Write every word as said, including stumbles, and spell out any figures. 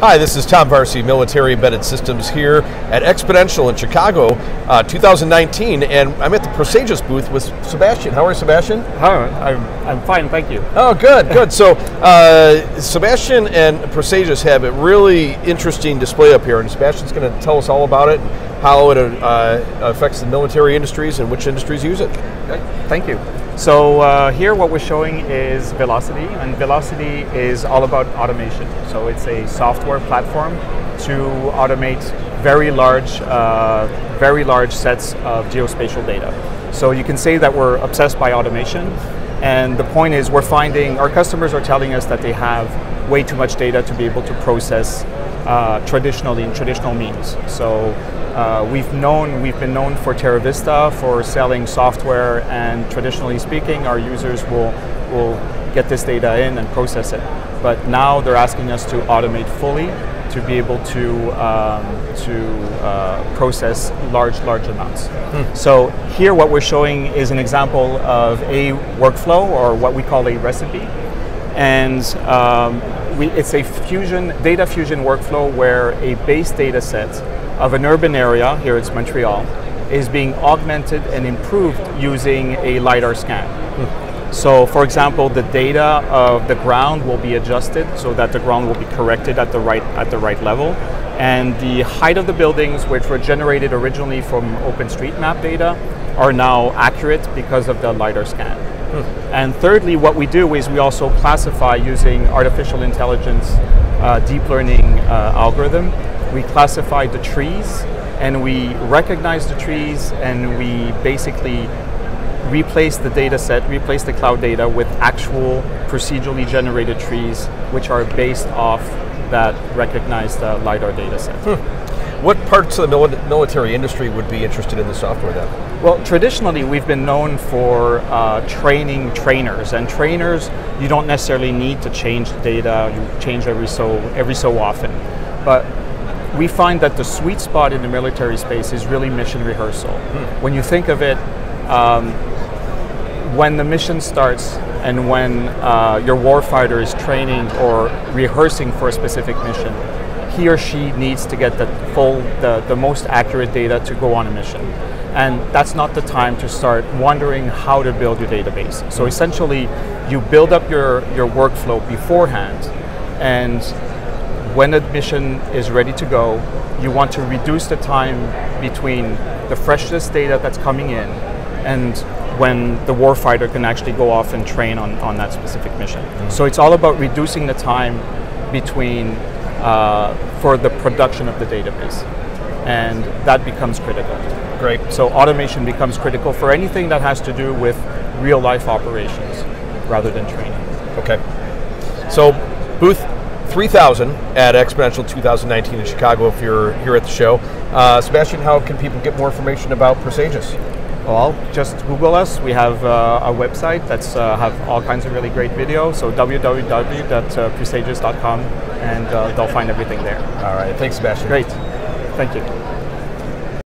Hi, this is Tom Varcie, Military Embedded Systems here at Exponential in Chicago, uh, two thousand nineteen, and I'm at the Presagis booth with Sebastian. How are you, Sebastian? Hi, I'm, I'm fine, thank you. Oh, good, good. So, uh, Sebastian and Presagis have a really interesting display up here, and Sebastian's going to tell us all about it, and how it uh, affects the military industries and which industries use it. Okay. Thank you. So uh, here what we're showing is Velocity, and Velocity is all about automation. So it's a software platform to automate very large, uh, very large sets of geospatial data. So you can say that we're obsessed by automation, and the point is we're finding our customers are telling us that they have way too much data to be able to process uh, traditionally in traditional means. So. Uh, we've known, we've been known for Terra Vista for selling software, and traditionally speaking, our users will will get this data in and process it. But now they're asking us to automate fully to be able to um, to uh, process large, large amounts. Hmm. So here, what we're showing is an example of a workflow, or what we call a recipe, and. Um, We, it's a fusion, data fusion workflow where a base data set of an urban area, here it's Montreal, is being augmented and improved using a LiDAR scan. Mm. So for example, the data of the ground will be adjusted so that the ground will be corrected at the right, at the right level. And the height of the buildings, which were generated originally from OpenStreetMap data, are now accurate because of the LiDAR scan. And thirdly, what we do is we also classify using artificial intelligence uh, deep learning uh, algorithm. We classify the trees, and we recognize the trees, and we basically replace the data set, replace the cloud data with actual procedurally generated trees, which are based off that recognized uh, LiDAR data set. Hmm. What parts of the mili military industry would be interested in the software then? Well, traditionally we've been known for uh, training trainers, and trainers you don't necessarily need to change the data, you change every so, every so often. But we find that the sweet spot in the military space is really mission rehearsal. Hmm. When you think of it, um, when the mission starts and when uh, your warfighter is training or rehearsing for a specific mission, he or she needs to get the full, the, the most accurate data to go on a mission. And that's not the time to start wondering how to build your database. So essentially, you build up your, your workflow beforehand, and when a mission is ready to go, you want to reduce the time between the freshest data that's coming in and when the warfighter can actually go off and train on, on that specific mission. Mm-hmm. So it's all about reducing the time between Uh, for the production of the database, and that becomes critical. Great. So automation becomes critical for anything that has to do with real life operations rather than training. Okay. So booth three thousand at Exponential two thousand nineteen in Chicago if you're here at the show. Uh, Sebastian, how can people get more information about Presagis? Well, just Google us. We have uh, a website that's uh, have all kinds of really great videos. So w w w dot presagis dot com, and uh, they'll find everything there. All right. Thanks, Sebastian. Great. Thank you.